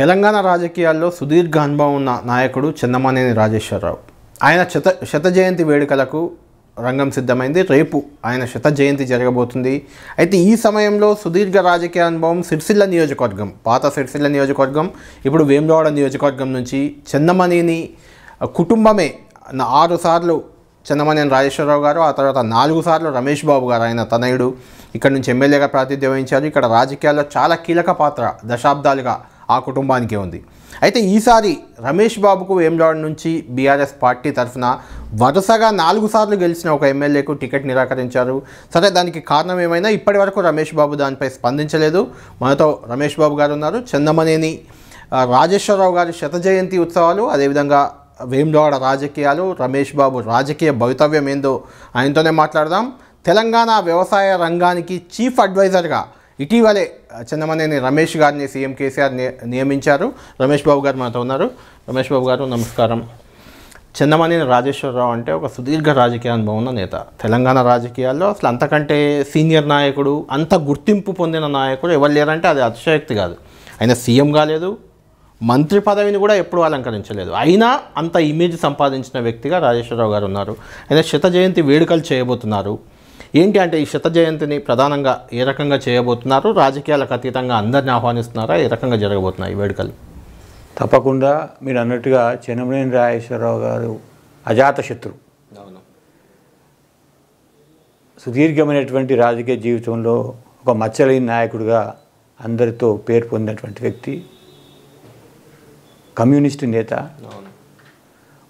తెలంగాణ రాజకీయాల్లో సుదీర్ఘ అనుభవం ఉన్న నాయకుడు చెన్నమనేని రాజేశ్వరరావు ఆయన శత జయంతి వేడుకలకు రంగం సిద్ధమైంది। రేపు ఆయన శత జయంతి జరగబోతుంది। అయితే ఈ సమయంలో సుదీర్ఘ రాజకీయ అనుభవం సిర్సిల్ల నియోజకవర్గం, పాత సిర్సిల్ల నియోజకవర్గం, ఇప్పుడు వేములవాడ నియోజకవర్గం నుంచి చెన్నమనేని కుటుంబమే 6 సార్లు చెన్నమనేని రాజేశ్వరరావు గారు, ఆ తర్వాత 4 సార్లు రమేష్ బాబు గారు ఆయన తనయుడు ఇక్కడ నుంచి ఎమ్మెల్యేగా ప్రాతినిధ్యం వహించారు। ఇక్కడ రాజకీయాల్లో చాలా కీలక పాత్ర దశాబ్దాలుగా ఆ కుటుంబానికే ఉంది। అయితే ఈసారి రమేష్ బాబుకు వేములవాడ నుంచి బీఆర్ఎస్ పార్టీ తరఫున వరుసగా 4 సార్లు గెలిచిన ఒక ఎమ్మెల్యేకు టికెట్ నిరాకరించారు। సరే, దానికి కారణం ఏమైనా ఇప్పటి వరకు రమేష్ బాబు దానిపై స్పందించలేదు। మనతో రమేష్ బాబు గారు ఉన్నారు। చెన్నమనేని రాజేశ్వరరావు గారి శత జయంతి ఉత్సవాలు, అదేవిధంగా వేములవాడ రాజకీయాలు, రమేష్ బాబు రాజకీయ భవితవ్యం ఏందో ఆయనతోనే మాట్లాడదాం। తెలంగాణ వ్యవసాయ రంగానికి చీఫ్ అడ్వైజర్గా ఇటీవలే చెన్నమనేని రమేష్ గారిని సీఎం కేసీఆర్ నియమించారు। రమేష్ బాబు గారు మనతో ఉన్నారు। రమేష్ బాబు గారు నమస్కారం। చెన్నమనేని రాజేశ్వరరావు అంటే ఒక సుదీర్ఘ రాజకీయ అనుభవం ఉన్న నేత, తెలంగాణ రాజకీయాల్లో అసలు అంతకంటే సీనియర్ నాయకుడు, అంత గుర్తింపు పొందిన నాయకుడు ఎవరు లేరంటే అది అతిశయోక్తి కాదు। ఆయన సీఎం కాలేదు, మంత్రి పదవిని కూడా ఎప్పుడూ అలంకరించలేదు, అయినా అంత ఇమేజ్ సంపాదించిన వ్యక్తిగా రాజేశ్వరరావు గారు ఉన్నారు। ఆయన శత జయంతి వేడుకలు చేయబోతున్నారు। ఏంటి అంటే ఈ శత జయంతిని ప్రధానంగా ఏ రకంగా చేయబోతున్నారు? రాజకీయాలకు అతీతంగా అందరిని ఆహ్వానిస్తున్నారా? ఏ రకంగా జరగబోతున్నాయి వేడుకలు? తప్పకుండా మీరు అన్నట్టుగా చెన్నమనేని రాజేశ్వరరావు గారు అజాతశత్రు, సుదీర్ఘమైనటువంటి రాజకీయ జీవితంలో ఒక మచ్చలేని నాయకుడిగా అందరితో పేరు పొందినటువంటి వ్యక్తి, కమ్యూనిస్టు నేత,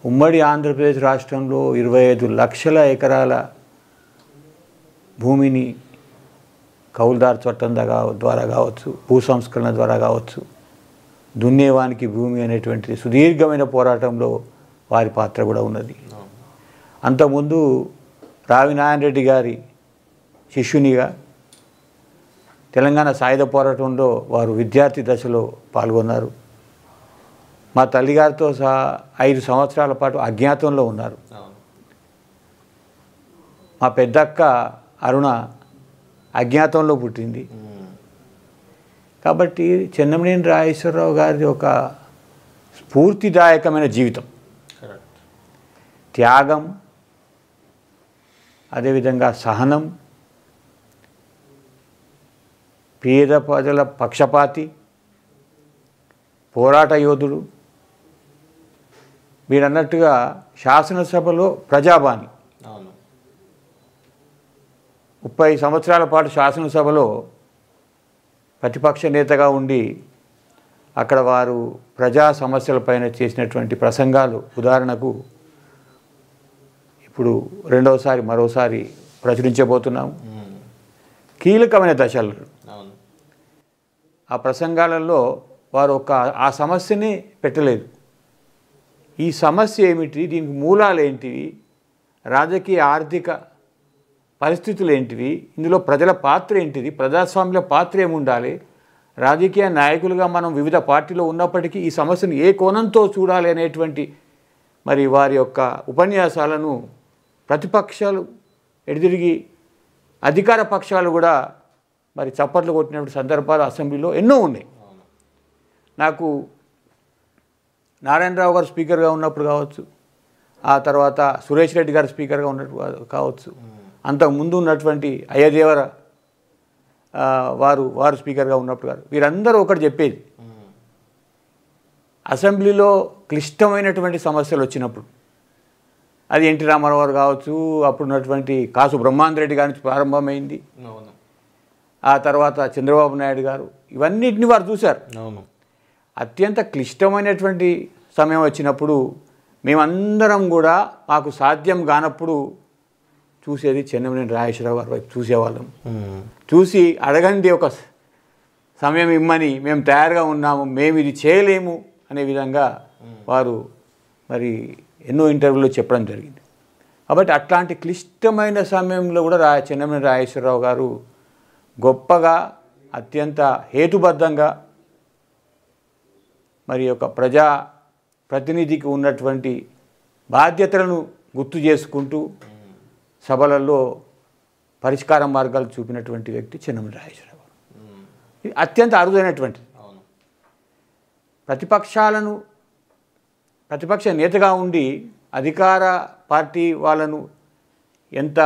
ఉమ్మడి ఆంధ్రప్రదేశ్ రాష్ట్రంలో 25 లక్షల ఎకరాల భూమిని కౌలుదారు చట్టం ద్వారా కావచ్చు, భూ సంస్కరణ ద్వారా కావచ్చు, దున్నేవానికి భూమి అనేటువంటి సుదీర్ఘమైన పోరాటంలో వారి పాత్ర కూడా ఉన్నది। అంతకుముందు రావి నారాయణ రెడ్డి గారి శిష్యునిగా తెలంగాణ సాయుధ పోరాటంలో వారు విద్యార్థి దశలో పాల్గొన్నారు। మా తల్లిగారితో సహా 5 సంవత్సరాల పాటు అజ్ఞాతంలో ఉన్నారు। మా పెద్దక్క అరుణ అజ్ఞాతంలో పుట్టింది। కాబట్టి చెన్నమనేని రాజేశ్వరరావు గారిది ఒక స్ఫూర్తిదాయకమైన జీవితం, త్యాగం, అదేవిధంగా సహనం, పేద ప్రజల పక్షపాతి, పోరాట యోధుడు, వీరన్నట్టుగా శాసనసభలో ప్రజాబాణి, 30 సంవత్సరాల పాటు శాసనసభలో ప్రతిపక్ష నేతగా ఉండి అక్కడ వారు ప్రజా సమస్యలపైన చేసినటువంటి ప్రసంగాలు, ఉదాహరణకు ఇప్పుడు మరోసారి ప్రచురించబోతున్నాము, కీలకమైన దశలు। ఆ ప్రసంగాలలో వారు ఆ సమస్యని పెట్టలేదు, ఈ సమస్య ఏమిటి, దీనికి మూలాలు ఏంటివి, రాజకీయ ఆర్థిక పరిస్థితులు ఏంటివి, ఇందులో ప్రజల పాత్ర ఏంటిది, ప్రజాస్వామ్య పాత్ర ఏముండాలి, రాజకీయ నాయకులుగా మనం వివిధ పార్టీలో ఉన్నప్పటికీ ఈ సమస్యను ఏ కోణంతో చూడాలి అనేటువంటి మరి వారి యొక్క ఉపన్యాసాలను ప్రతిపక్షాలు ఎదురుతిరిగి అధికార పక్షాలు కూడా మరి చప్పట్లు కొట్టినటువంటి సందర్భాలు అసెంబ్లీలో ఎన్నో ఉన్నాయి। నాకు నారాయణరావు గారు స్పీకర్గా ఉన్నప్పుడు కావచ్చు, ఆ తర్వాత సురేష్ రెడ్డి గారు స్పీకర్గా ఉన్నప్పుడు కావచ్చు, అంతకుముందు ఉన్నటువంటి అయ్యదేవర వారు స్పీకర్గా ఉన్నప్పుడు గారు వీరందరూ ఒకటి చెప్పేది, అసెంబ్లీలో క్లిష్టమైనటువంటి సమస్యలు వచ్చినప్పుడు, అది ఎన్టీ రామారావు గారు కావచ్చు, అప్పుడు ఉన్నటువంటి కాసు బ్రహ్మాందరెడ్డి గారి నుంచి ప్రారంభమైంది, ఆ తర్వాత చంద్రబాబు నాయుడు గారు, ఇవన్నిటిని వారు చూశారు। అత్యంత క్లిష్టమైనటువంటి సమయం వచ్చినప్పుడు మేమందరం కూడా మాకు సాధ్యం కానప్పుడు చూసేది చెన్నమనేని రాజేశ్వరరావు గారి వైపు చూసేవాళ్ళం। చూసి అడగండి ఒక సమయం ఇమ్మని, మేము తయారుగా ఉన్నాము, మేము ఇది చేయలేము అనే విధంగా వారు మరి ఎన్నో ఇంటర్వ్యూలో చెప్పడం జరిగింది। కాబట్టి అట్లాంటి క్లిష్టమైన సమయంలో కూడా చెన్నమనేని రాజేశ్వరరావు గారు గొప్పగా, అత్యంత హేతుబద్ధంగా మరి ఒక ప్రజా ప్రతినిధికి ఉన్నటువంటి బాధ్యతలను గుర్తు చేసుకుంటూ సభలలో పరిష్కార మార్గాలు చూపినటువంటి వ్యక్తి చెన్నమనేని రాజేశ్వరరావు। ఇది అత్యంత అరుదైనటువంటిది, ప్రతిపక్ష నేతగా ఉండి అధికార పార్టీ వాళ్ళను ఎంత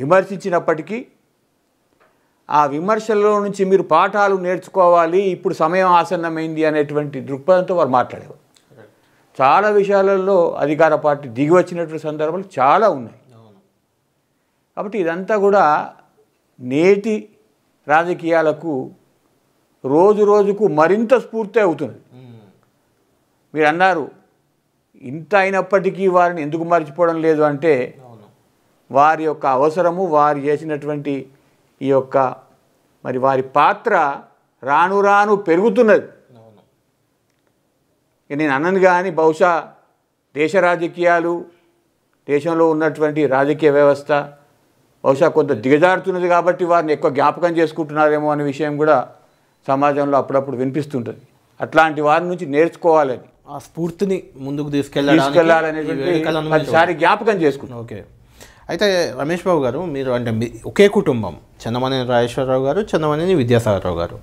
విమర్శించినప్పటికీ ఆ విమర్శల్లో నుంచి మీరు పాఠాలు నేర్చుకోవాలి, ఇప్పుడు సమయం ఆసన్నమైంది అనేటువంటి దృక్పథంతో వారు మాట్లాడేవారు. చాలా విషయాలలో అధికార పార్టీ దిగివచ్చినటువంటి సందర్భాలు చాలా ఉన్నాయి. కాబట్టి ఇదంతా కూడా నేటి రాజకీయాలకు రోజు రోజుకు మరింత స్ఫూర్తి అవుతుంది. మీరు అన్నారు ఇంత అయినప్పటికీ వారిని ఎందుకు మర్చిపోవడం లేదు అంటే వారి యొక్క అవసరము, వారు చేసినటువంటి ఈ యొక్క మరి వారి పాత్ర రాను రాను పెరుగుతున్నది. నేను అన్నను కానీ బహుశా దేశ రాజకీయాలు, దేశంలో ఉన్నటువంటి రాజకీయ వ్యవస్థ బహుశా కొంత దిగజారుతున్నది కాబట్టి వారిని ఎక్కువ జ్ఞాపకం చేసుకుంటున్నారేమో అనే విషయం కూడా సమాజంలో అప్పుడప్పుడు వినిపిస్తుంటుంది. అట్లాంటి వారి నుంచి నేర్చుకోవాలని, ఆ స్ఫూర్తిని ముందుకు తీసుకెళ్ళాలనేటువంటి ఒకసారి జ్ఞాపకం చేసుకుంటాం. ఓకే, అయితే రమేష్ బాబు గారు, మీరు అంటే ఒకే కుటుంబం, చెన్నమనేని రాజేశ్వరరావు గారు, చెన్నమనేని విద్యాసాగర్ రావు గారు,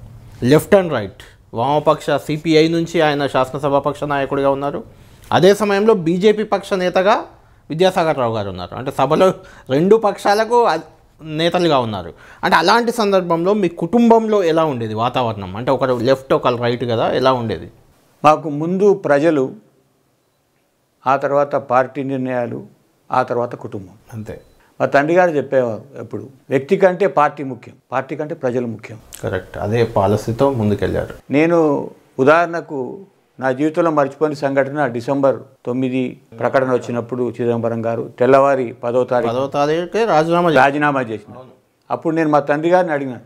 లెఫ్ట్ అండ్ రైట్ వామపక్ష సిపిఐ నుంచి ఆయన శాసనసభ పక్ష నాయకుడిగా ఉన్నారు. అదే సమయంలో బీజేపీ పక్ష నేతగా విద్యాసాగర్ రావు గారు ఉన్నారు. అంటే సభలో రెండు పక్షాలకు నేతలుగా ఉన్నారు. అంటే అలాంటి సందర్భంలో మీ కుటుంబంలో ఎలా ఉండేది వాతావరణం? అంటే ఒకరు లెఫ్ట్ ఒకరు రైట్ కదా, ఎలా ఉండేది? మాకు ముందు ప్రజలు, ఆ తర్వాత పార్టీ నిర్ణయాలు, ఆ తర్వాత కుటుంబం, అంతే. మా తండ్రి గారు చెప్పేవారు ఎప్పుడు, వ్యక్తి కంటే పార్టీ ముఖ్యం, పార్టీ కంటే ప్రజలు ముఖ్యం. కరెక్ట్, అదే పాలసీతో ముందుకెళ్ళారు. నేను ఉదాహరణకు నా జీవితంలో మర్చిపోని సంఘటన డిసెంబర్ 9 ప్రకటన వచ్చినప్పుడు చిదంబరం గారు తెల్లవారి 10వ తారీఖు రాజీనామా చేసినారు. అప్పుడు నేను మా తండ్రి గారిని అడిగినాను,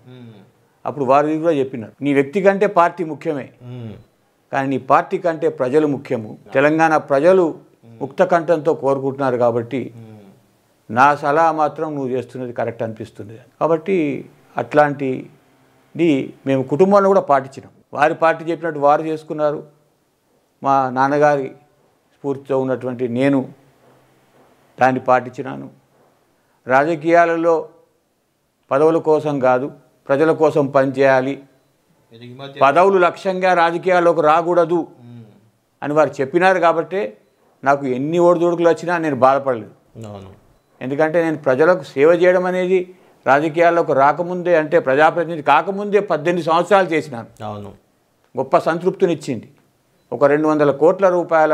అప్పుడు వారు కూడా చెప్పినారు, నీ వ్యక్తి కంటే పార్టీ ముఖ్యమే, కానీ నీ పార్టీ కంటే ప్రజలు ముఖ్యము. తెలంగాణ ప్రజలు ముక్త కంఠంతో కోరుకుంటున్నారు కాబట్టి నా సలహా మాత్రం నువ్వు చేస్తున్నది కరెక్ట్ అనిపిస్తుంది. కాబట్టి అట్లాంటిది మేము కుటుంబంలో కూడా పాటించినాం. వారి పార్టీ చెప్పినట్టు వారు చేసుకున్నారు. మా నాన్నగారి స్ఫూర్తితో ఉన్నటువంటి నేను దాన్ని పాటించినాను. రాజకీయాలలో పదవుల కోసం కాదు, ప్రజల కోసం పనిచేయాలి, పదవులు లక్ష్యంగా రాజకీయాల్లోకి రాకూడదు అని వారు చెప్పినారు. కాబట్టి నాకు ఎన్ని ఒడిదుడుకులు వచ్చినా నేను బాధపడలేదు. ఎందుకంటే నేను ప్రజలకు సేవ చేయడం అనేది రాజకీయాల్లోకి రాకముందే, అంటే ప్రజాప్రతినిధి కాకముందే 18 సంవత్సరాలు చేసినాను. గొప్ప సంతృప్తినిచ్చింది. ఒక 200 కోట్ల రూపాయల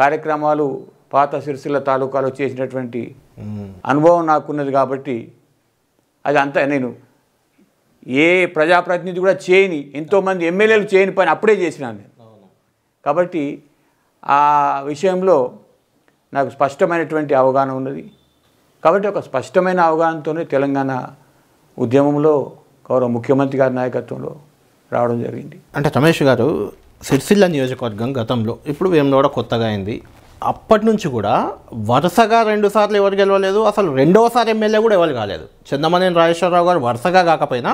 కార్యక్రమాలు పాత సిరిసిల్ల తాలూకాలో చేసినటువంటి అనుభవం నాకున్నది. కాబట్టి అది అంతా నేను ఏ ప్రజాప్రతినిధి కూడా చేయని, ఎంతోమంది ఎమ్మెల్యేలు చేయని పని అప్పుడే చేసినాను నేను. కాబట్టి ఆ విషయంలో నాకు స్పష్టమైనటువంటి అవగాహన ఉన్నది. కాబట్టి ఒక స్పష్టమైన అవగాహనతోనే తెలంగాణ ఉద్యమంలో గౌరవ ముఖ్యమంత్రి గారి నాయకత్వంలో రావడం జరిగింది. అంటే రమేష్ గారు, సిరిసిల్ల నియోజకవర్గం గతంలో, ఇప్పుడు వేములవాడ కొత్తగా అయింది, అప్పటి నుంచి కూడా వరుసగా 2 సార్లు ఎవరు గెలవలేదు, అసలు 2వ సారి ఎమ్మెల్యే కూడా ఎవరు కాలేదు. చెన్నమనేని రాజేశ్వరరావు గారు వరుసగా కాకపోయినా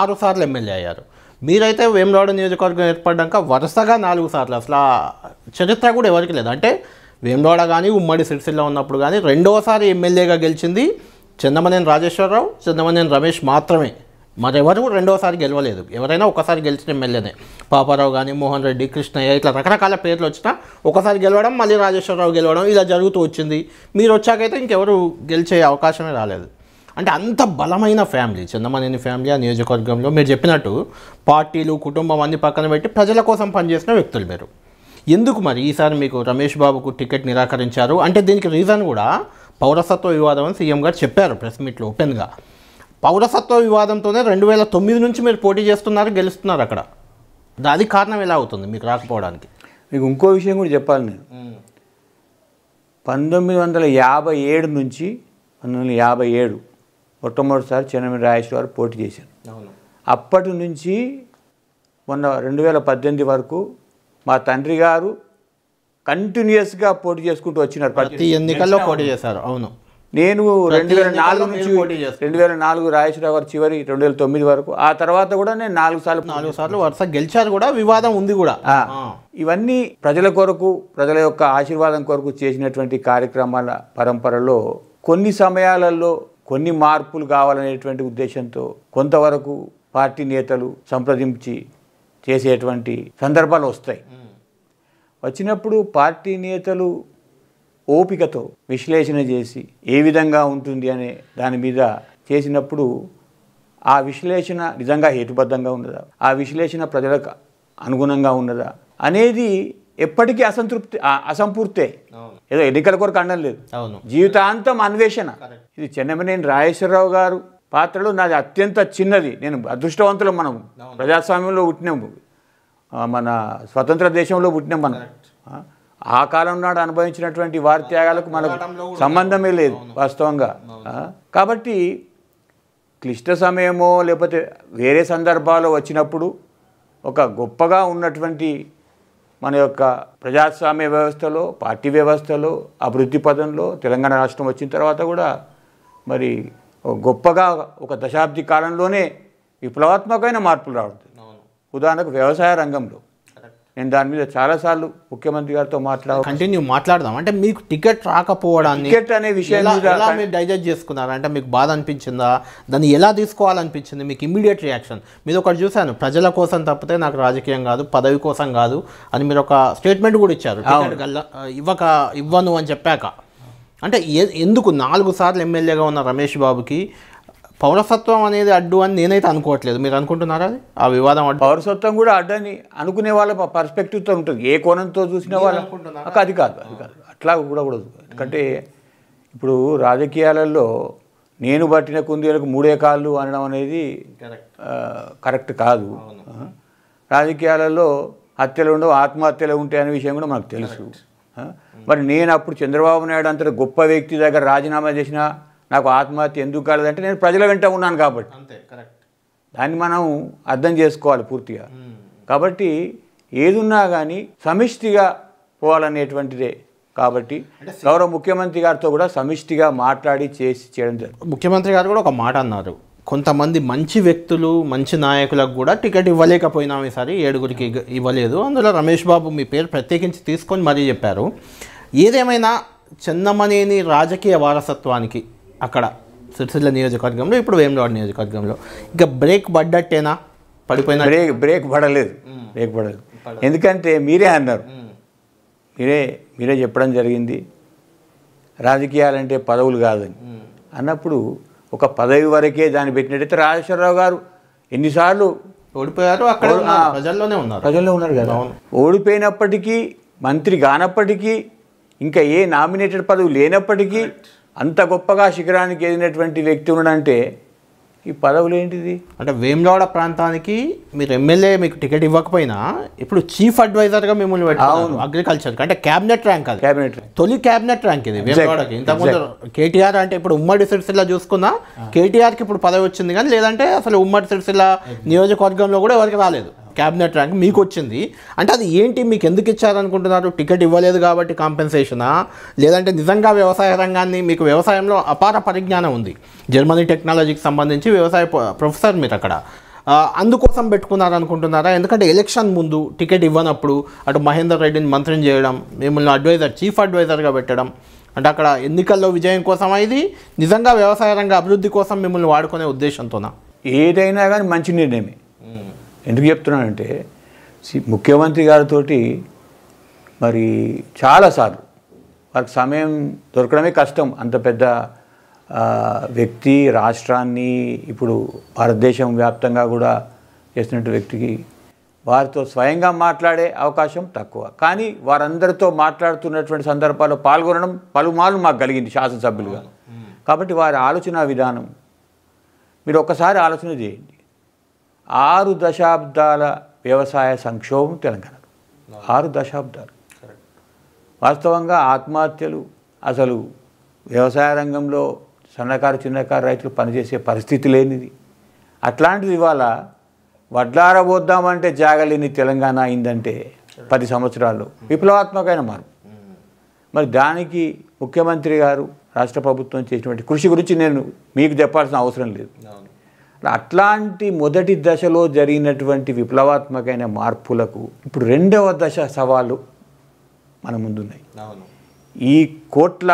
6 సార్లు ఎమ్మెల్యే అయ్యారు. మీరైతే వేములవాడ నియోజకవర్గం ఏర్పడ్డాక వరుసగా 4 సార్లు, అసలు ఆ చరిత్ర కూడా ఎవరికి లేదు. అంటే వేములవాడ కానీ ఉమ్మడి సిరిసిల్ల ఉన్నప్పుడు కానీ 2వ సారి ఎమ్మెల్యేగా గెలిచింది చెన్నమనేని రాజేశ్వరరావు, చెన్నమనేని రమేష్ మాత్రమే. మరెవరు 2వ సారి గెలవలేదు. ఎవరైనా ఒకసారి గెలిచిన ఎమ్మెల్యేనే, పాపారావు కానీ, మోహన్ రెడ్డి, కృష్ణయ్య, ఇట్లా రకరకాల పేర్లు వచ్చినా ఒకసారి గెలవడం, మళ్ళీ రాజేశ్వరరావు గెలవడం, ఇలా జరుగుతూ వచ్చింది. మీరు వచ్చాకైతే ఇంకెవరు గెలిచే అవకాశమే రాలేదు. అంటే అంత బలమైన ఫ్యామిలీ చెన్నమనేని ఫ్యామిలీ. ఆ నియోజకవర్గంలో మీరు చెప్పినట్టు పార్టీలు, కుటుంబం అన్ని పక్కన పెట్టి ప్రజల కోసం పనిచేసిన వ్యక్తులు మీరు. ఎందుకు మరి ఈసారి మీకు రమేష్ బాబుకు టికెట్ నిరాకరించారు? అంటే దీనికి రీజన్ కూడా పౌరసత్వ వివాదం అని సీఎం గారు చెప్పారు ప్రెస్ మీట్లో ఓపెన్గా. పౌరసత్వ వివాదంతోనే 2009 నుంచి మీరు పోటీ చేస్తున్నారు, గెలుస్తున్నారు అక్కడ. అది కారణం ఎలా అవుతుంది మీకు రాకపోవడానికి? మీకు ఇంకో విషయం కూడా చెప్పాలి నేను. 1957 నుంచి 1957 మొట్టమొదటిసారి చెన్నమనేని రాజేశ్వరరావు పోటీ చేశారు. అప్పటి నుంచి మొన్న 2018 వరకు మా తండ్రి గారు కంటిన్యూస్గా పోటీ చేసుకుంటూ వచ్చినారు. ప్రతి ఎన్నికల్లో పోటీ చేశారు. అవును, నేను 2004 నుంచి 2004 రాజేశ్వరరావు గారు చివరి 2009 వరకు, ఆ తర్వాత కూడా నేను 4 సార్లు వరుస గెలిచారు కూడా. వివాదం ఉంది కూడా. ఇవన్నీ ప్రజల కొరకు, ప్రజల యొక్క ఆశీర్వాదం కొరకు చేసినటువంటి కార్యక్రమాల పరంపరలో కొన్ని సమయాలలో కొన్ని మార్పులు కావాలనేటువంటి ఉద్దేశంతో కొంతవరకు పార్టీ నేతలు సంప్రదించి చేసేటువంటి సందర్భాలు వస్తాయి. వచ్చినప్పుడు పార్టీ నేతలు ఓపికతో విశ్లేషణ చేసి ఏ విధంగా ఉంటుంది అనే దాని మీద చేసినప్పుడు ఆ విశ్లేషణ నిజంగా హేతుబద్ధంగా ఉన్నదా, ఆ విశ్లేషణ ప్రజలకు అనుగుణంగా ఉన్నదా అనేది ఎప్పటికీ అసంపూర్తే. ఏదో ఎన్నికల కొరకు అనడం లేదు, జీవితాంతం అన్వేషణ. ఇది చెన్నమనేని రాజేశ్వరరావు గారు పాత్రలో నాది అత్యంత చిన్నది. నేను అదృష్టవంతులు, మనం ప్రజాస్వామ్యంలో పుట్టినాము, మన స్వతంత్ర దేశంలో పుట్టినాం. మనం ఆ కాలం నాడు అనుభవించినటువంటి వారి త్యాగాలకు మనకు సంబంధమే లేదు వాస్తవంగా. కాబట్టి క్లిష్ట సమయమో లేకపోతే వేరే సందర్భాలు వచ్చినప్పుడు ఒక గొప్పగా ఉన్నటువంటి మన యొక్క ప్రజాస్వామ్య వ్యవస్థలో, పార్టీ వ్యవస్థలో, అభివృద్ధి పదంలో తెలంగాణ రాష్ట్రం వచ్చిన తర్వాత కూడా మరి గొప్పగా ఒక దశాబ్ది కాలంలోనే విప్లవాత్మకమైన మార్పులు రావడం. ఉదాహరణకు వ్యవసాయ రంగంలో నేను దాని మీద చాలాసార్లు ముఖ్యమంత్రి గారితో మాట్లాడదాం. అంటే మీకు టికెట్ రాకపోవడాన్ని, టికెట్ అనే విషయాన్ని డైజెస్ట్ చేసుకున్నారు అంటే మీకు బాధ అనిపించిందా, దాన్ని ఎలా తీసుకోవాలనిపించింది, మీకు ఇమీడియట్ రియాక్షన్? మీరు ఒకటి చూశాను, ప్రజల కోసం తప్పితే నాకు రాజకీయం కాదు, పదవి కోసం కాదు అని మీరు ఒక స్టేట్మెంట్ కూడా ఇచ్చారు. ఇవ్వను అని చెప్పాక అంటే ఎందుకు 4 సార్లు ఎమ్మెల్యేగా ఉన్న రమేష్ బాబుకి పౌరసత్వం అనేది అడ్డు అని నేనైతే అనుకోవట్లేదు, మీరు అనుకుంటున్నారా? అది ఆ వివాదం అడ్డు, పౌరసత్వం కూడా అడ్డు అని అనుకునే వాళ్ళ పర్స్పెక్టివ్తో ఉంటుంది, ఏ కోణంతో చూసిన వాళ్ళు అనుకుంటున్నారు. అది కాదు, అది కాదు, అట్లా కూడా కూడా. ఎందుకంటే ఇప్పుడు రాజకీయాలలో నేను పట్టిన కుందేలకు 3 కాళ్ళు అనడం అనేది కరెక్ట్ కాదు. రాజకీయాలలో హత్యలు ఉండవు, ఆత్మహత్యలు ఉంటాయి అనే విషయం కూడా మనకు తెలుసు. మరి నేను అప్పుడు చంద్రబాబు నాయుడు అంత గొప్ప వ్యక్తి దగ్గర రాజీనామా చేసినా నాకు ఆత్మహత్య ఎందుకు కాలేదంటే నేను ప్రజల వెంట ఉన్నాను కాబట్టి. అంతే, కరెక్ట్. దాన్ని మనం అర్థం చేసుకోవాలి పూర్తిగా. కాబట్టి ఏదున్నా కానీ సమిష్టిగా పోవాలనేటువంటిదే. కాబట్టి గౌరవ ముఖ్యమంత్రి గారితో కూడా సమిష్టిగా మాట్లాడి చేసి చేయడం జరుగుతుంది. ముఖ్యమంత్రి గారు కూడా ఒక మాట అన్నారు, కొంతమంది మంచి వ్యక్తులు, మంచి నాయకులకు కూడా టికెట్ ఇవ్వలేకపోయినాం, ఈసారి 7గురికి ఇవ్వలేదు, అందులో రమేష్ బాబు మీ పేరు ప్రత్యేకించి తీసుకొని మరీ చెప్పారు. ఏదేమైనా చెన్నమనేని రాజకీయ వారసత్వానికి అక్కడ సిరిసిల్ల నియోజకవర్గంలో, ఇప్పుడు వేములవాడ నియోజకవర్గంలో ఇక బ్రేక్ పడ్డట్టేనా? పడిపోయిన బ్రేక్ పడలేదు, బ్రేక్ పడలేదు. ఎందుకంటే మీరే అన్నారు, మీరే చెప్పడం జరిగింది రాజకీయాలంటే పదవులు కాదని. అన్నప్పుడు ఒక పదవి వరకే దాన్ని పెట్టినట్టయితే రాజేశ్వరరావు గారు ఎన్నిసార్లు ఓడిపోయారు, అక్కడ ప్రజల్లో ఉన్నారు కదా. ఓడిపోయినప్పటికీ, మంత్రి కానప్పటికీ, ఇంకా ఏ నామినేటెడ్ పదవి లేనప్పటికీ అంత గొప్పగా శిఖరానికి ఎదిగినటువంటి వ్యక్తి ఉన్నాడంటే ఈ పదవులు ఏంటిది? అంటే వేములవాడ ప్రాంతానికి మీరు ఎమ్మెల్యే, మీకు టికెట్ ఇవ్వకపోయినా ఇప్పుడు చీఫ్ అడ్వైజర్గా మిమ్మల్ని పెట్టారు అగ్రికల్చర్కి. అంటే క్యాబినెట్ ర్యాంక్, అది క్యాబినెట్ ర్యాంక్, తొలి క్యాబినెట్ ర్యాంక్ ఇది వేములవాడకి. ఇంతకుముందు కేటీఆర్ అంటే ఇప్పుడు ఉమ్మడి సిరిసిల్ల చూసుకున్నా కేటీఆర్కి ఇప్పుడు పదవి వచ్చింది, కానీ లేదంటే అసలు ఉమ్మడి సిరిసిల్ల నియోజకవర్గంలో కూడా ఎవరికి రాలేదు క్యాబినెట్ ర్యాంక్, మీకు వచ్చింది. అంటే అది ఏంటి, మీకు ఎందుకు ఇచ్చారనుకుంటున్నారు? టికెట్ ఇవ్వలేదు కాబట్టి కాంపెన్సేషనా, లేదంటే నిజంగా వ్యవసాయ రంగాన్ని, మీకు వ్యవసాయంలో అపార పరిజ్ఞానం ఉంది, జర్మనీ టెక్నాలజీకి సంబంధించి వ్యవసాయ ప్రొఫెసర్ మీరు అక్కడ, అందుకోసం పెట్టుకున్నారనుకుంటున్నారా? ఎందుకంటే ఎలక్షన్ ముందు టికెట్ ఇవ్వనప్పుడు అటు మహేందర్ రెడ్డిని మంత్రిని చేయడం, మిమ్మల్ని అడ్వైజర్, చీఫ్ అడ్వైజర్గా పెట్టడం, అంటే అక్కడ ఎన్నికల్లో విజయం కోసం, ఇది నిజంగా వ్యవసాయ రంగ అభివృద్ధి కోసం మిమ్మల్ని వాడుకునే ఉద్దేశంతోనా? ఏదైనా కానీ మంచి నిర్ణయమే. ఎందుకు చెప్తున్నానంటే ముఖ్యమంత్రి గారితో మరి చాలాసార్లు, వారికి సమయం దొరకడమే కష్టం, అంత పెద్ద వ్యక్తి, రాష్ట్రాన్ని ఇప్పుడు భారతదేశం వ్యాప్తంగా కూడా చేస్తున్నట్టు వ్యక్తికి వారితో స్వయంగా మాట్లాడే అవకాశం తక్కువ. కానీ వారందరితో మాట్లాడుతున్నటువంటి సందర్భాల్లో పాల్గొనడం పలుమార్లు మాకు కలిగింది శాసనసభ్యులుగా. కాబట్టి వారి ఆలోచన విధానం మీరు ఒక్కసారి ఆలోచన చేయండి. 6 దశాబ్దాల వ్యవసాయ సంక్షోభం తెలంగాణలో, 6 దశాబ్దాలు. వాస్తవంగా ఆత్మహత్యలు, అసలు వ్యవసాయ రంగంలో సన్నకారు చిన్నకారు రైతులు పనిచేసే పరిస్థితి లేనిది, అట్లాంటిది ఇవాళ వడ్లారబోద్దామంటే జాగలేని తెలంగాణ అయిందంటే 10 సంవత్సరాల్లో విప్లవాత్మకమైన మార్పు. మరి దానికి ముఖ్యమంత్రి గారు, రాష్ట్ర ప్రభుత్వం చేసినటువంటి కృషి గురించి నేను మీకు చెప్పాల్సిన అవసరం లేదు. అట్లాంటి మొదటి దశలో జరిగినటువంటి విప్లవాత్మకమైన మార్పులకు ఇప్పుడు 2వ దశ సవాలు మన ముందున్నాయి. ఈ కోట్ల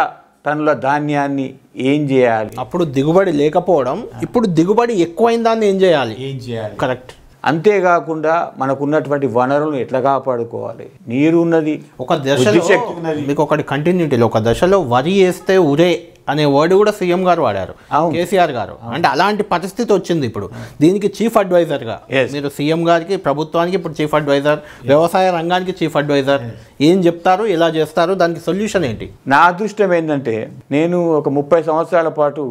టన్నుల ధాన్యాన్ని ఏం చేయాలి? అప్పుడు దిగుబడి లేకపోవడం, ఇప్పుడు దిగుబడి ఎక్కువైందాన్ని ఏం చేయాలి? కరెక్ట్. అంతేకాకుండా మనకున్నటువంటి వనరులను ఎట్లా కాపాడుకోవాలి. నీరు ఉన్నది ఒక దశలో మీకు ఒకటి కంటిన్యూటీలో ఒక దశలో వరి వేస్తే ఉరే అనే వర్డ్ కూడా సీఎం గారు వాడారు కేసీఆర్ గారు. అంటే అలాంటి పరిస్థితి వచ్చింది ఇప్పుడు. దీనికి చీఫ్ అడ్వైజర్గా మీరు సీఎం గారికి ప్రభుత్వానికి ఇప్పుడు చీఫ్ అడ్వైజర్, వ్యవసాయ రంగానికి చీఫ్ అడ్వైజర్ ఏం చెప్తారు, ఎలా చేస్తారు, దానికి సొల్యూషన్ ఏంటి? నా అదృష్టం ఏంటంటే నేను ఒక 30 సంవత్సరాల పాటు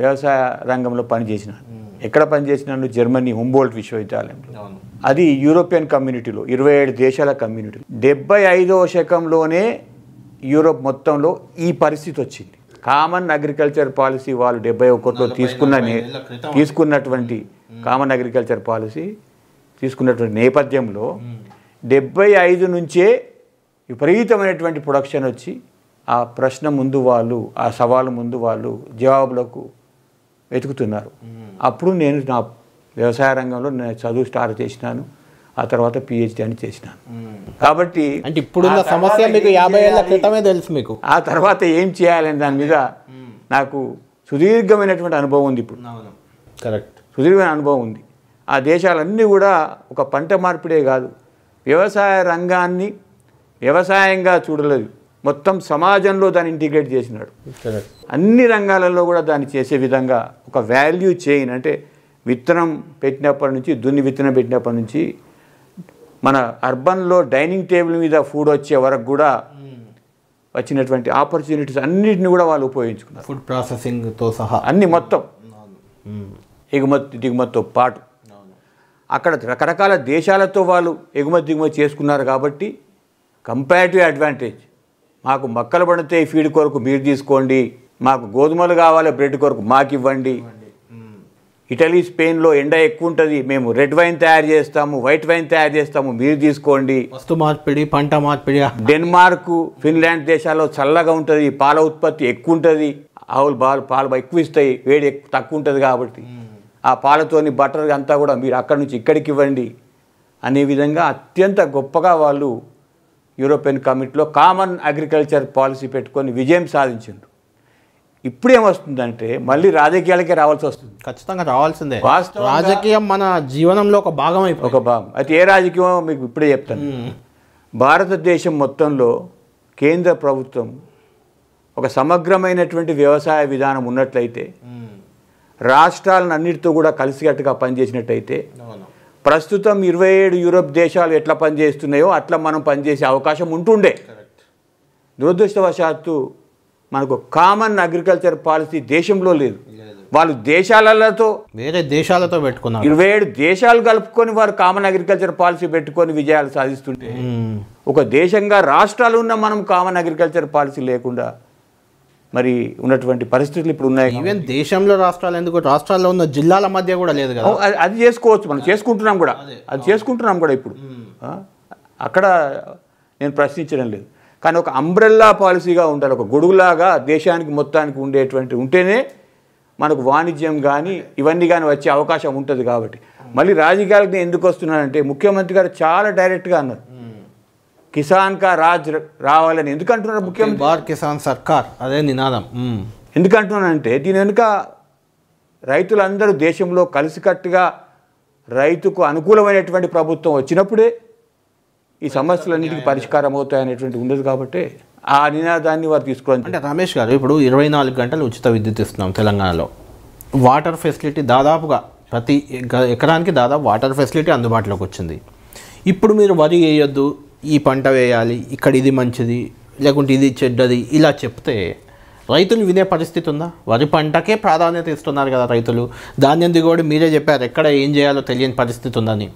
వ్యవసాయ రంగంలో పనిచేసినాను. ఎక్కడ పనిచేసినాను? జర్మనీ హుంబోల్ట్ విశ్వవిద్యాలయంలో. అది యూరోపియన్ కమ్యూనిటీలో 27 దేశాల కమ్యూనిటీ. 75వ శకంలోనే యూరోప్ మొత్తంలో ఈ పరిస్థితి వచ్చింది. కామన్ అగ్రికల్చర్ పాలసీ వాళ్ళు 71 కోట్లో తీసుకున్నటువంటి కామన్ అగ్రికల్చర్ పాలసీ తీసుకున్నటువంటి నేపథ్యంలో 75 నుంచే విపరీతమైనటువంటి ప్రొడక్షన్ వచ్చి ఆ ప్రశ్న ముందు వాళ్ళు, ఆ సవాలు ముందు వాళ్ళు జవాబులకు వెతుకుతున్నారు. అప్పుడు నేను నా వ్యవసాయ రంగంలో నేను చదువు స్టార్ట్ చేసినాను. ఆ తర్వాత పిహెచ్డీ అని చేసినాను. కాబట్టి అంటే ఇప్పుడున్న సమస్య మీకు 50 ఏళ్ల క్రితమే తెలుసు మీకు. ఆ తర్వాత ఏం చేయాలని దాని మీద నాకు సుదీర్ఘమైనటువంటి అనుభవం ఉంది. ఇప్పుడు కరెక్ట్ సుదీర్ఘమైన అనుభవం ఉంది. ఆ దేశాలన్నీ కూడా ఒక పంట మార్పిడే కాదు, వ్యవసాయ రంగాన్ని వ్యవసాయంగా చూడలేదు, మొత్తం సమాజంలో దాన్ని ఇంటిగ్రేట్ చేసినాడు. అన్ని రంగాలలో కూడా దాన్ని చేసే విధంగా ఒక వాల్యూ చైన్, అంటే విత్తనం పెట్టినప్పటి నుంచి, దున్ని విత్తనం పెట్టినప్పటి నుంచి మన అర్బన్లో డైనింగ్ టేబుల్ మీద ఫుడ్ వచ్చే వరకు కూడా వచ్చినటువంటి ఆపర్చునిటీస్ అన్నిటిని కూడా వాళ్ళు ఉపయోగించుకున్నారు. ఫుడ్ ప్రాసెసింగ్తో సహా అన్ని మొత్తం ఎగుమతి దిగుమతితో పాటు అక్కడ రకరకాల దేశాలతో వాళ్ళు ఎగుమతి దిగుమతి చేసుకున్నారు. కాబట్టి కంపారిటివ్ అడ్వాంటేజ్. మాకు మొక్కలు పడితే ఫీడ్ కొరకు మీరు తీసుకోండి, మాకు గోధుమలు కావాలి బ్రెడ్ కొరకు మాకు ఇవ్వండి, ఇటలీ స్పెయిన్లో ఎండ ఎక్కువ ఉంటుంది, మేము రెడ్ వైన్ తయారు చేస్తాము, వైట్ వైన్ తయారు చేస్తాము, మీరు తీసుకోండి. వస్తు మార్పిడి, పంట మార్పిడి. డెన్మార్క్, ఫిన్లాండ్ దేశాల్లో చల్లగా ఉంటుంది, పాల ఉత్పత్తి ఎక్కువ ఉంటుంది, ఆవులు పాలు ఎక్కువ ఇస్తాయి, వేడి తక్కువ ఉంటుంది, కాబట్టి ఆ పాలతోని బటర్ అంతా కూడా మీరు అక్కడి నుంచి ఇక్కడికి ఇవ్వండి అనే విధంగా అత్యంత గొప్పగా వాళ్ళు యూరోపియన్ కమిటీలో కామన్ అగ్రికల్చర్ పాలసీ పెట్టుకొని విజయం సాధించిండ్రు. ఇప్పుడు ఏమొస్తుందంటే మళ్ళీ రాజకీయాలకే రావాల్సి వస్తుంది. ఖచ్చితంగా రావాల్సిందే. రాజకీయం మన జీవనంలో ఒక భాగం అయిపోయింది. ఒక భాగం అయితే ఏ రాజకీయమో మీకు ఇప్పుడే చెప్తాను. భారతదేశం మొత్తంలో కేంద్ర ప్రభుత్వం ఒక సమగ్రమైనటువంటి వ్యవసాయ విధానం ఉన్నట్లయితే, రాష్ట్రాలను అన్నిటితో కూడా కలిసికట్టుగా పనిచేసినట్టయితే, ప్రస్తుతం 27 యూరోప్ దేశాలు ఎట్లా పనిచేస్తున్నాయో అట్లా మనం పనిచేసే అవకాశం ఉంటుండే. దురదృష్టవశాత్తు మనకు కామన్ అగ్రికల్చర్ పాలసీ దేశంలో లేదు. వాళ్ళు దేశాలతో వేరే దేశాలతో పెట్టుకున్నారు. 27 దేశాలు కలుపుకొని వారు కామన్ అగ్రికల్చర్ పాలసీ పెట్టుకొని విజయాలు సాధిస్తుంటే, ఒక దేశంగా రాష్ట్రాలు ఉన్న మనం కామన్ అగ్రికల్చర్ పాలసీ లేకుండా మరి ఉన్నటువంటి పరిస్థితులు ఇప్పుడు ఉన్నాయి. ఈవెన్ దేశంలో రాష్ట్రాలు ఎందుకు, రాష్ట్రాల్లో ఉన్న జిల్లాల మధ్య కూడా లేదు కదా. అది చేసుకోవచ్చు, మనం చేసుకుంటున్నాం కూడా, అది చేసుకుంటున్నాం కూడా. ఇప్పుడు అక్కడ నేను ప్రశ్నించడం లేదు, కానీ ఒక అంబ్రెల్లా పాలసీగా ఉండాలి, ఒక గొడుగులాగా దేశానికి మొత్తానికి ఉండేటువంటి ఉంటేనే మనకు వాణిజ్యం కానీ ఇవన్నీ కానీ వచ్చే అవకాశం ఉంటుంది. కాబట్టి మళ్ళీ రాజకీయాలకు నేను ఎందుకు వస్తున్నానంటే, ముఖ్యమంత్రి గారు చాలా డైరెక్ట్గా అన్నారు కిసాన్ కా రాజ్ రావాలని. ఎందుకంటున్నారు ముఖ్యమంత్రి? భారత్ కిసాన్ సర్కార్ అదే నినాదం. ఎందుకంటున్నానంటే దీని వెనుక రైతులందరూ దేశంలో కలిసికట్టుగా రైతుకు అనుకూలమైనటువంటి ప్రభుత్వం వచ్చినప్పుడే ఈ సమస్యలన్నిటికీ పరిష్కారం అవుతాయి అనేటువంటి ఉండదు. కాబట్టి ఆ నినాదాన్ని వారు తీసుకోవాలి. అంటే రమేష్ గారు, ఇప్పుడు 24 గంటలు ఉచిత విద్యుత్ ఇస్తున్నాం తెలంగాణలో. వాటర్ ఫెసిలిటీ దాదాపుగా ప్రతి ఎకరానికి దాదాపు వాటర్ ఫెసిలిటీ అందుబాటులోకి వచ్చింది. ఇప్పుడు మీరు వరి వేయొద్దు, ఈ పంట వేయాలి, ఇక్కడ ఇది మంచిది లేకుంటే ఇది చెడ్డది ఇలా చెప్తే రైతులు వినే పరిస్థితి ఉందా? వరి పంటకే ప్రాధాన్యత ఇస్తున్నారు కదా రైతులు. ధాన్యం దిగుబడి మీరే చెప్పారు ఎక్కడ ఏం చేయాలో తెలియని పరిస్థితి ఉందని.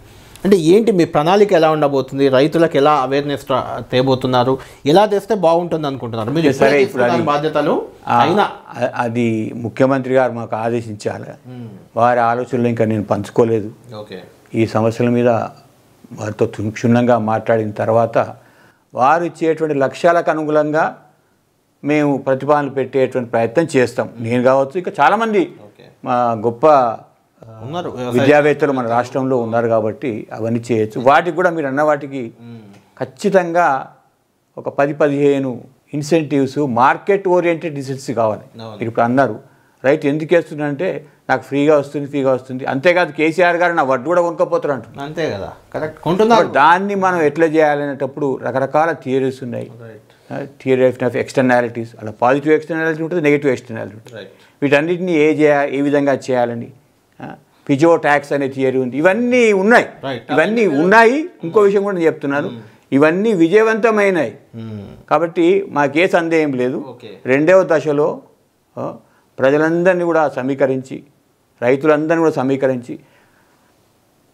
అంటే ఏంటి మీ ప్రణాళిక ఎలా ఉండబోతుంది? రైతులకు ఎలా అవేర్నెస్ తేబోతున్నారు? ఎలా తెస్తే బాగుంటుంది అనుకుంటున్నారు మీరు? సరే, ఇప్పుడు బాధ్యతలు అయినా అది ముఖ్యమంత్రి గారు మాకు ఆదేశించాలి. వారి ఆలోచనలు ఇంకా నేను పంచుకోలేదు. ఈ సమస్యల మీద వారితో క్షుణ్ణంగా మాట్లాడిన తర్వాత వారు ఇచ్చేటువంటి లక్ష్యాలకు అనుగుణంగా మేము ప్రతిపాదనలు పెట్టేటువంటి ప్రయత్నం చేస్తాం. నేను కావచ్చు, ఇంకా చాలామంది మా గొప్ప ఉన్నారు విద్యావేత్తలు మన రాష్ట్రంలో ఉన్నారు, కాబట్టి అవన్నీ చేయొచ్చు. వాటికి కూడా మీరు అన్న వాటికి ఖచ్చితంగా ఒక 10-15 ఇన్సెంటివ్స్, మార్కెట్ ఓరియంటెడ్ డిసిషన్స్ కావాలి. మీరు ఇప్పుడు అన్నారు రైట్ ఎందుకు చేస్తున్నానంటే నాకు ఫ్రీగా వస్తుంది అంతే కాదు కేసీఆర్ గారు నా వడ్డు కూడా కొనకపోతారంట అంతే కదా కరెక్ట్ కొంటున్నారు దాన్ని మనం ఎట్లా చేయాలనేటప్పుడు రకరకాల థియరీస్ ఉన్నాయి థియరీ ఆఫ్ ఎక్స్టర్నాలిటీస్ అలా పాజిటివ్ ఎక్స్టర్నాలిటీ ఉంటుంది నెగటివ్ ఎక్స్టర్నాలిటీ ఉంటుంది వీటన్నిటిని ఏ విధంగా చేయాలని పిజో ట్యాక్స్ అనే థియరీ ఉంది ఇవన్నీ ఉన్నాయి ఇంకో విషయం కూడా నేను చెప్తున్నాను ఇవన్నీ విజయవంతమైనవి కాబట్టి మాకే సందేహం లేదు రెండవ దశలో ప్రజలందరిని కూడా సమీకరించి రైతులందరిని కూడా సమీకరించి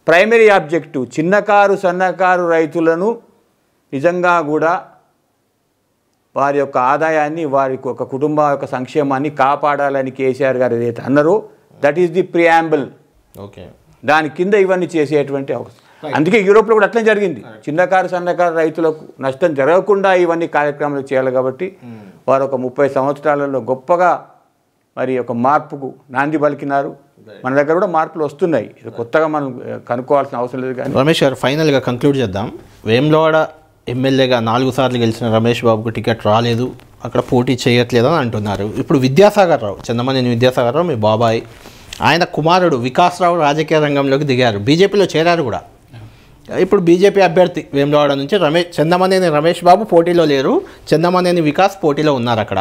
ప్రైమరీ ఆబ్జెక్టివ్ చిన్నకారు సన్నకారు రైతులను నిజంగా కూడా వారి యొక్క ఆదాయాన్ని వారికి ఒక కుటుంబ యొక్క సంక్షేమాన్ని కాపాడాలని కేసీఆర్ గారు ఏదైతే అన్నారో that is the preamble okay దాని కింద ఇవన్నీ చేసేటువంటి అవకాశం అందుకే యూరోప్లో కూడా అట్లనే జరిగింది చిన్నకారు సన్నకారు రైతులకు నష్టం జరగకుండా ఇవన్నీ కార్యక్రమాలు చేయాలి కాబట్టి వారు ఒక 30 సంవత్సరాలలో గొప్పగా మరి ఒక మార్పుకు నాంది పలికినారు మన దగ్గర కూడా మార్పులు వస్తున్నాయి ఇది కొత్తగా మనం కనుక్కోవాల్సిన అవసరం లేదు కానీ రమేష్ గారు ఫైనల్గా కంక్లూడ్ చేద్దాం వేములవాడ ఎమ్మెల్యేగా 4 సార్లు గెలిచిన రమేష్ బాబుకు టికెట్ రాలేదు అక్కడ పోటీ చేయట్లేదని అంటున్నారు ఇప్పుడు విద్యాసాగర్ రావు చందమనేని విద్యాసాగర్ రావు మీ బాబాయ్ ఆయన కుమారుడు వికాస్ రావు రాజకీయ రంగంలోకి దిగారు బీజేపీలో చేరారు కూడా ఇప్పుడు బీజేపీ అభ్యర్థి వేములవాడ నుంచి చందమనేని రమేష్ బాబు పోటీలో లేరు చందమనేని వికాస్ పోటీలో ఉన్నారు అక్కడ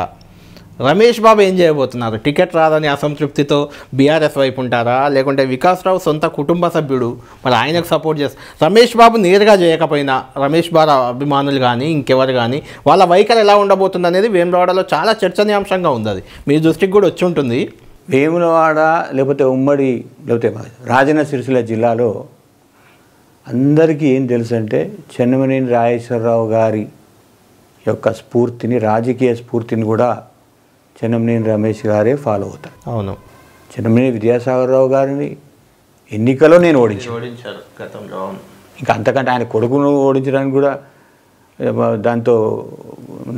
రమేష్ బాబు ఏం చేయబోతున్నారు టికెట్ రాదని అసంతృప్తితో బీఆర్ఎస్ వైపు ఉంటారా లేకుంటే వికాస్ రావు సొంత కుటుంబ సభ్యుడు మరి ఆయనకు సపోర్ట్ చేస్తారు రమేష్ బాబు నేరుగా చేయకపోయినా రమేష్ బాబు అభిమానులు కానీ ఇంకెవరు కానీ వాళ్ళ వైఖరి ఎలా ఉండబోతుంది అనేది వేములవాడలో చాలా చర్చనీయాంశంగా ఉంది అది మీ దృష్టికి కూడా వచ్చి ఉంటుంది వేములవాడ లేకపోతే ఉమ్మడి లేకపోతే రాజన్న సిరిసిల్ల జిల్లాలో అందరికీ ఏం తెలుసు అంటే చెన్నమనేని రాజేశ్వరరావు గారి యొక్క స్ఫూర్తిని రాజకీయ స్ఫూర్తిని కూడా చెన్నమనేని రమేష్ గారే ఫాలో అవుతారు అవును చెన్నమనేని విద్యాసాగర్ రావు గారిని ఎన్నికలో నేను ఓడించాను గతంలో ఇంకా అంతకంటే ఆయన కొడుకును ఓడించడానికి కూడా దాంతో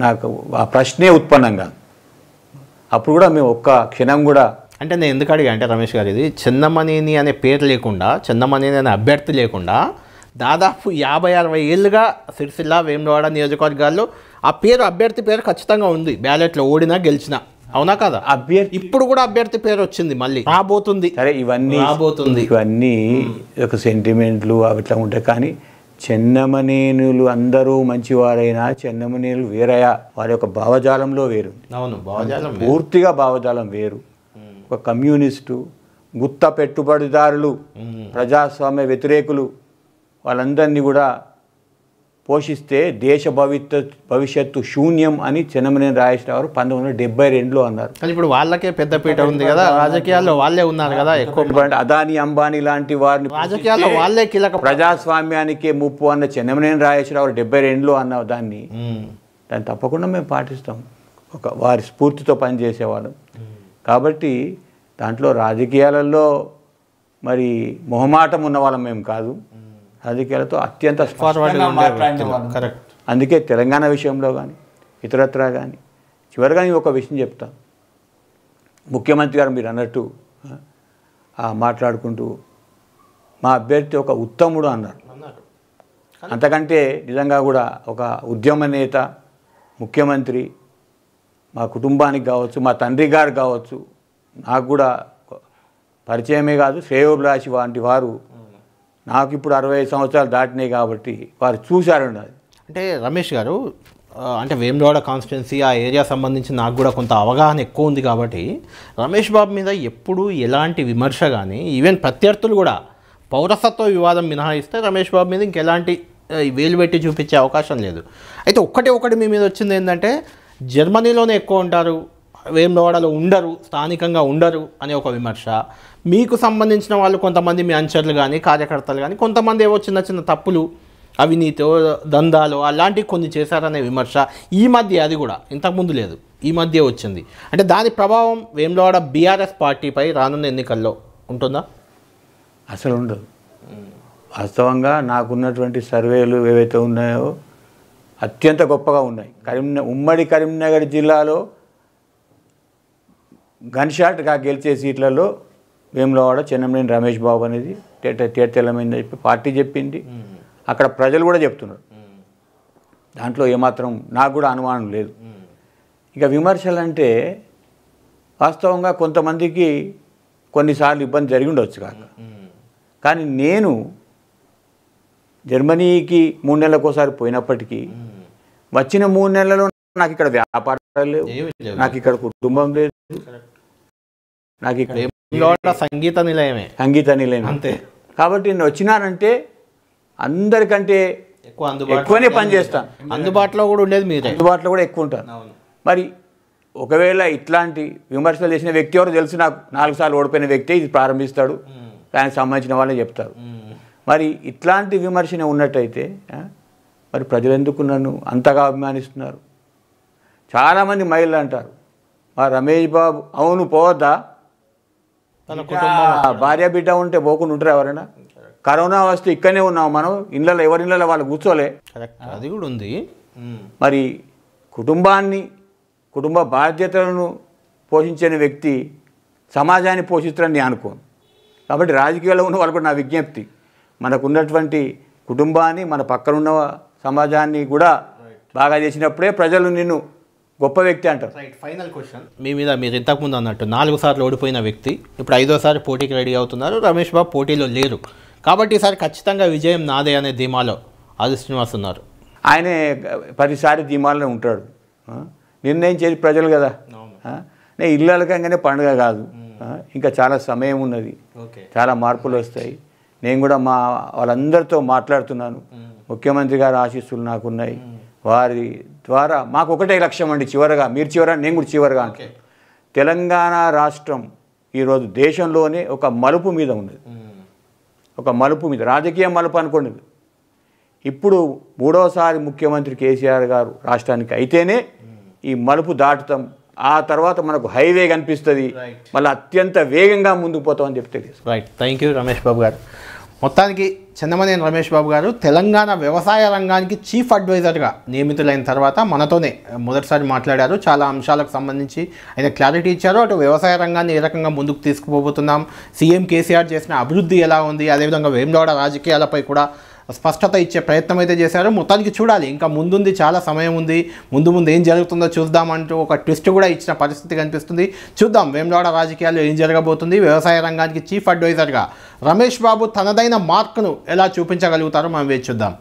నాకు ఆ ప్రశ్నే ఉత్పన్నం కాదు అప్పుడు కూడా మేము ఒక్క క్షణం కూడా అంటే నేను ఎందుకు అడిగా అంటే రమేష్ గారు ఇది చందమనేని అనే పేరు లేకుండా చందమనేని అనే అభ్యర్థి లేకుండా దాదాపు 50-60 ఏళ్ళుగా సిరిసిల్ల వేములవాడ నియోజకవర్గాల్లో ఆ పేరు అభ్యర్థి పేరు ఖచ్చితంగా ఉంది బ్యాలెట్లో ఓడినా గెలిచినా అవునా కదా అభ్యర్థి ఇప్పుడు కూడా అభ్యర్థి పేరు వచ్చింది మళ్ళీ రాబోతుంది సరే ఇవన్నీ రాబోతుంది ఇవన్నీ ఒక సెంటిమెంట్లు అట్లా ఉంటాయి కానీ చెన్నమనేనులు అందరూ మంచివారైనా చెన్నమనేనులు వేరయా వారి యొక్క భావజాలంలో వేరు అవును భావజాలం పూర్తిగా భావజాలం వేరు ఒక కమ్యూనిస్టు గుత్త పెట్టుబడిదారులు ప్రజాస్వామ్య వ్యతిరేకులు వాళ్ళందరినీ కూడా పోషిస్తే దేశ భవిష్యత్తు శూన్యం అని చెన్నమనేని రాజేశ్వరరావు గారు 1972లో అన్నారు కానీ ఇప్పుడు వాళ్ళకే పెద్దపీట ఉంది కదా రాజకీయాల్లో వాళ్ళే ఉన్నారు కదా ఎక్కువ అదానీ అంబానీ లాంటి వారిని రాజకీయాల్లో వాళ్ళే కీలక ప్రజాస్వామ్యానికే ముప్పు అన్న చెన్నమనేని రాజేశ్వరరావు గారు 72లో అన్న దాన్ని తప్పకుండా మేము పాటిస్తాం ఒక వారి స్ఫూర్తితో పనిచేసేవాళ్ళం కాబట్టి దాంట్లో రాజకీయాలలో మరి మొహమాటం ఉన్న వాళ్ళం మేము కాదు రాజకీయాలతో అత్యంత స్పష్టంగా మాట్లాడిన కరెక్ట్ అందుకే తెలంగాణ విషయంలో కానీ ఇతరత్రా కానీ చివరిగా నేను ఒక విషయం చెప్తాను ముఖ్యమంత్రి గారు మీరు అన్నట్టు మాట్లాడుకుంటూ మా అభ్యర్థి ఒక ఉత్తముడు అన్నారు అంతకంటే నిజంగా కూడా ఒక ఉద్యమ నేత ముఖ్యమంత్రి మా కుటుంబానికి కావచ్చు మా తండ్రి గారు కావచ్చు నాకు కూడా పరిచయమే కాదు శ్రేయోభిలాషి వంటి వారు నాకు ఇప్పుడు 65 సంవత్సరాలు దాటినాయి కాబట్టి వారు చూశారు అంటే రమేష్ గారు అంటే వేములవాడ కాన్స్టిట్యున్సీ ఆ ఏరియా సంబంధించి నాకు కూడా కొంత అవగాహన ఎక్కువ ఉంది కాబట్టి రమేష్ బాబు మీద ఎప్పుడు ఎలాంటి విమర్శ కానీ ఈవెన్ ప్రత్యర్థులు కూడా పౌరసత్వ వివాదం మినహాయిస్తే రమేష్ బాబు మీద ఇంకెలాంటి వేలు పెట్టి చూపించే అవకాశం లేదు అయితే ఒకటి మీ మీద వచ్చింది ఏంటంటే జర్మనీలోనే ఎక్కువ ఉంటారు వేములవాడలో ఉండరు స్థానికంగా ఉండరు అనే ఒక విమర్శ మీకు సంబంధించిన వాళ్ళు కొంతమంది మీ అనుచరులు కానీ కార్యకర్తలు కానీ కొంతమంది ఏవో చిన్న తప్పులు అవినీతో దందాలు అలాంటివి కొన్ని చేశారనే విమర్శ ఈ మధ్య అది కూడా ఇంతకుముందు లేదు ఈ మధ్య వచ్చింది అంటే దాని ప్రభావం వేములవాడ బీఆర్ఎస్ పార్టీపై రానున్న ఎన్నికల్లో ఉంటుందా అసలు ఉండదు వాస్తవంగా నాకున్నటువంటి సర్వేలు ఏవైతే ఉన్నాయో అత్యంత గొప్పగా ఉన్నాయి ఉమ్మడి కరీంనగర్ జిల్లాలో గన్షాట్గా గెలిచే సీట్లలో వేములవాడ చెన్నమనేని రమేష్ బాబు అనేది తేటతెల్లమైందని చెప్పి పార్టీ చెప్పింది అక్కడ ప్రజలు కూడా చెప్తున్నారు దాంట్లో ఏమాత్రం నాకు కూడా అనుమానం లేదు ఇక విమర్శలు అంటే వాస్తవంగా కొంతమందికి కొన్నిసార్లు ఇబ్బంది జరిగి ఉండొచ్చు కాక కానీ నేను జర్మనీకి 3 నెలలకోసారి పోయినప్పటికీ వచ్చిన 3 నెలల్లో నాకు ఇక్కడ వ్యాపారం లేదు నాకు ఇక్కడ కుటుంబం లేదు నాకు ఇక్కడ వేములవాడ సంగీత నిలయమే అంతే కాబట్టి నేను వచ్చినానంటే అందరికంటే ఎక్కువ ఎక్కువనే పని చేస్తాను అందుబాటులో కూడా ఉండేది మీదే అందుబాటులో కూడా ఎక్కువ ఉంటాను మరి ఒకవేళ ఇట్లాంటి విమర్శలు చేసిన వ్యక్తి ఎవరు తెలుసు నాకు 4 సార్లు ఓడిపోయిన వ్యక్తి ఇది ప్రారంభిస్తాడు దానికి సంబంధించిన వాళ్ళే చెప్తారు మరి ఇట్లాంటి విమర్శనే ఉన్నట్టయితే మరి ప్రజలందుకు నన్ను అంతగా అభిమానిస్తున్నారు చాలామంది మహిళలు అంటారు మా రమేష్ బాబు అవును పోవద్దా తన కుటుంబం భార్య బిడ్డ ఉంటే పోకుండా ఉంటారు ఎవరైనా కరోనా వస్తే ఇక్కడనే ఉన్నాము మనం ఇళ్ళలో ఎవరి ఇళ్ళలో వాళ్ళు కూర్చోలే అది కూడా ఉంది మరి కుటుంబాన్ని కుటుంబ బాధ్యతలను పోషించని వ్యక్తి సమాజాన్ని పోషిస్తారని నేను అనుకోను కాబట్టి రాజకీయాల్లో ఉన్న వాళ్ళు కూడా నా విజ్ఞప్తి మనకున్నటువంటి కుటుంబాన్ని మన పక్కన ఉన్న సమాజాన్ని కూడా బాగా చేసినప్పుడే ప్రజలు నిన్ను గొప్ప వ్యక్తి అంటారు రైట్ ఫైనల్ క్వశ్చన్ మీ మీద మీరు ఇంతకుముందు అన్నట్టు 4 సార్లు ఓడిపోయిన వ్యక్తి ఇప్పుడు 5వ సారి పోటీకి రెడీ అవుతున్నారు రమేష్ బాబు పోటీలో లేరు కాబట్టి ఈసారి ఖచ్చితంగా విజయం నాదే అనే ధీమాలో ఆది శ్రీనివాస్ ఉన్నారు ఆయనే 10సారి ధీమాలో ఉంటాడు నిర్ణయం చేసి ప్రజలు కదా నేను ఇల్లలకంగానే పండుగ కాదు ఇంకా చాలా సమయం ఉన్నది చాలా మార్పులు వస్తాయి నేను కూడా మా వాళ్ళందరితో మాట్లాడుతున్నాను ముఖ్యమంత్రి గారి ఆశీస్సులు నాకున్నాయి వారి ద్వారా మాకు ఒకటే లక్ష్యం అండి చివరగా మీరు చివర నేను కూడా చివరగా అంటే తెలంగాణ రాష్ట్రం ఈరోజు దేశంలోనే ఒక మలుపు మీద ఉన్నది ఒక మలుపు మీద రాజకీయ మలుపు అనుకోండి ఇప్పుడు 3వ సారి ముఖ్యమంత్రి కేసీఆర్ గారు రాష్ట్రానికి అయితేనే ఈ మలుపు దాటుతాం ఆ తర్వాత మనకు హైవే కనిపిస్తుంది మళ్ళీ అత్యంత వేగంగా ముందుకు పోతామని చెప్తే right thank you Ramesh Babu గారు మొత్తానికి చందమనేని రమేష్ బాబు గారు తెలంగాణ వ్యవసాయ రంగానికి చీఫ్ అడ్వైజర్గా నియమితులైన తర్వాత మనతోనే మొదటిసారి మాట్లాడారు చాలా అంశాలకు సంబంధించి ఆయన క్లారిటీ ఇచ్చారు అటు వ్యవసాయ రంగాన్ని ఏ రకంగా ముందుకు తీసుకుపోబోతున్నాం సీఎం కేసీఆర్ చేసిన అభివృద్ధి ఎలా ఉంది అదేవిధంగా వేములవాడ రాజకీయాలపై కూడా స్పష్టత ఇచ్చే ప్రయత్నం అయితే చేశారు మొత్తానికి చూడాలి ఇంకా ముందుంది చాలా సమయం ఉంది ముందు ఏం జరుగుతుందో చూద్దామంటూ ఒక ట్విస్ట్ కూడా ఇచ్చిన పరిస్థితి కనిపిస్తుంది చూద్దాం వేములవాడ రాజకీయాల్లో ఏం జరగబోతుంది వ్యవసాయ రంగానికి చీఫ్ అడ్వైజర్గా రమేష్ బాబు తనదైన మార్కును ఎలా చూపించగలుగుతారో మనం వేచి చూద్దాం.